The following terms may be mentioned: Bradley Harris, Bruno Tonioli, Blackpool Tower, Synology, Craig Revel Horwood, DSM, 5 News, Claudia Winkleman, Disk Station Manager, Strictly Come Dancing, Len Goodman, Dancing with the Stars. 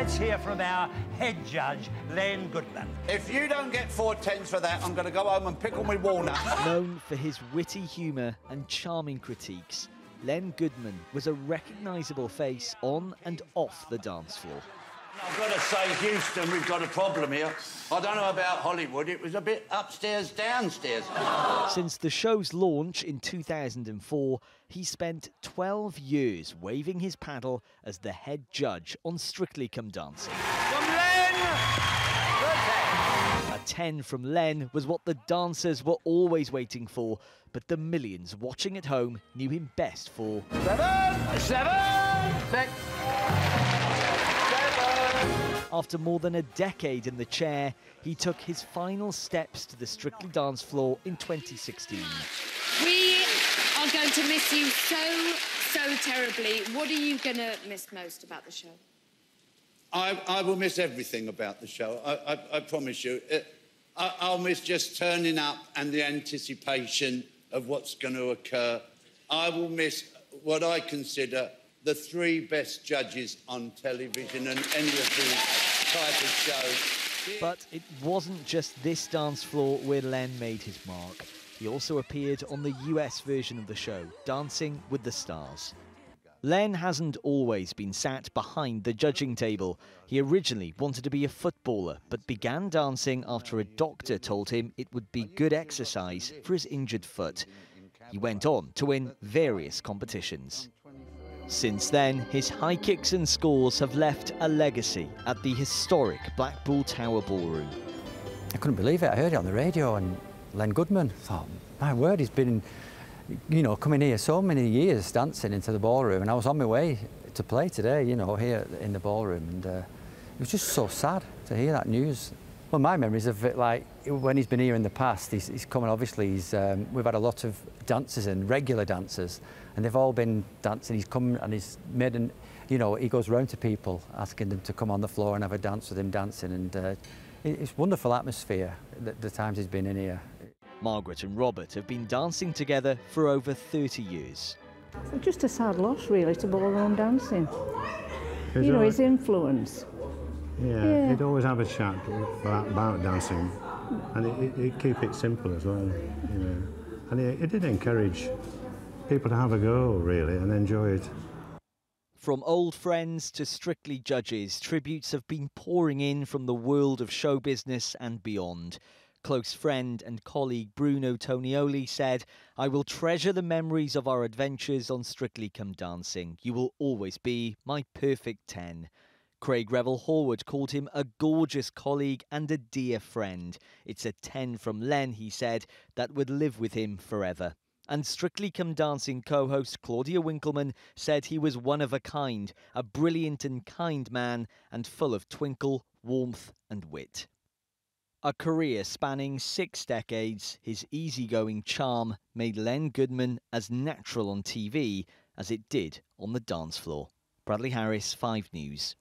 let's hear from our head judge, Len Goodman. If you don't get 4 tens for that, I'm going to go home and pickle my walnuts. Known for his witty humour and charming critiques, Len Goodman was a recognisable face on and off the dance floor. I've got to say, Houston, we've got a problem here. I don't know about Hollywood, it was a bit upstairs, downstairs. Since the show's launch in 2004, he spent 12 years waving his paddle as the head judge on Strictly Come Dancing. From Len, the 10. A 10 from Len was what the dancers were always waiting for, but the millions watching at home knew him best for... 7! 7! 6! After more than a decade in the chair, he took his final steps to the Strictly dance floor in 2016. We are going to miss you so terribly. What are you going to miss most about the show? I will miss everything about the show, I promise you. I'll miss just turning up and the anticipation of what's going to occur. I will miss what I consider the three best judges on television and any of these type of shows. But it wasn't just this dance floor where Len made his mark. He also appeared on the US version of the show, Dancing with the Stars. Len hasn't always been sat behind the judging table. He originally wanted to be a footballer, but began dancing after a doctor told him it would be good exercise for his injured foot. He went on to win various competitions. Since then, his high kicks and scores have left a legacy at the historic Blackpool Tower ballroom. I couldn't believe it. I heard it on the radio, and Len Goodman, thought, my word, he's been, you know, coming here so many years dancing into the ballroom, and I was on my way to play today, you know, here in the ballroom, and it was just so sad to hear that news. Well, my memories of it, like, when he's been here in the past, he's come and obviously we've had a lot of dancers and regular dancers, and they've all been dancing. He's come and he's made an, you know, he goes round to people asking them to come on the floor and have a dance with him dancing, and it's wonderful atmosphere the times he's been in here. Margaret and Robert have been dancing together for over 30 years. It's just a sad loss, really, to ballroom dancing. It's you know, his influence. Yeah, he'd always have a chat about dancing, and he'd keep it simple as well, you know. And he did encourage people to have a go, really, and enjoy it. From old friends to Strictly judges, tributes have been pouring in from the world of show business and beyond. Close friend and colleague Bruno Tonioli said, "I will treasure the memories of our adventures on Strictly Come Dancing. You will always be my perfect 10. Craig Revel Horwood called him a gorgeous colleague and a dear friend. It's a 10 from Len, he said, that would live with him forever. And Strictly Come Dancing co-host Claudia Winkleman said he was one of a kind, a brilliant and kind man, and full of twinkle, warmth and wit. A career spanning 6 decades, his easygoing charm made Len Goodman as natural on TV as it did on the dance floor. Bradley Harris, 5 News.